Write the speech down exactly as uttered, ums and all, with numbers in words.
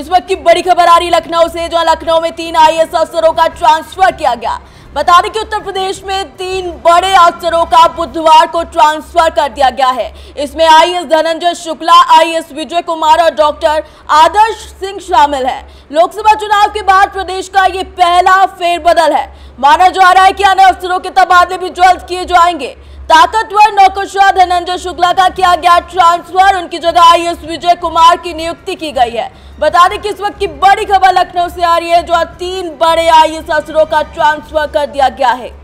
इस वक्त की बड़ी खबर आ रही लखनऊ से, जहां लखनऊ में तीन आई ए एस अफसरों का ट्रांसफर किया गया। बता दें कि उत्तर प्रदेश में तीन बड़े अफसरों का बुधवार को ट्रांसफर कर दिया गया है। इसमें I A S Dhananjay Shukla, I A S Vijay Kumar और डॉक्टर आदर्श सिंह शामिल हैं। लोकसभा चुनाव के बाद प्रदेश का ये पहला फेरबदल है। माना जा रहा है कि अन्य अफसरों के तबादले भी जल्द किए जाएंगे। ताकतवर नौकरशाह धनंजय शुक्ला का किया गया ट्रांसफर, उनकी जगह आई ए एस विजय कुमार की नियुक्ति की गई है। बता दें कि इस वक्त की बड़ी खबर लखनऊ से आ रही है, जो तीन बड़े आई ए एस अफसरों का ट्रांसफर कर दिया गया है।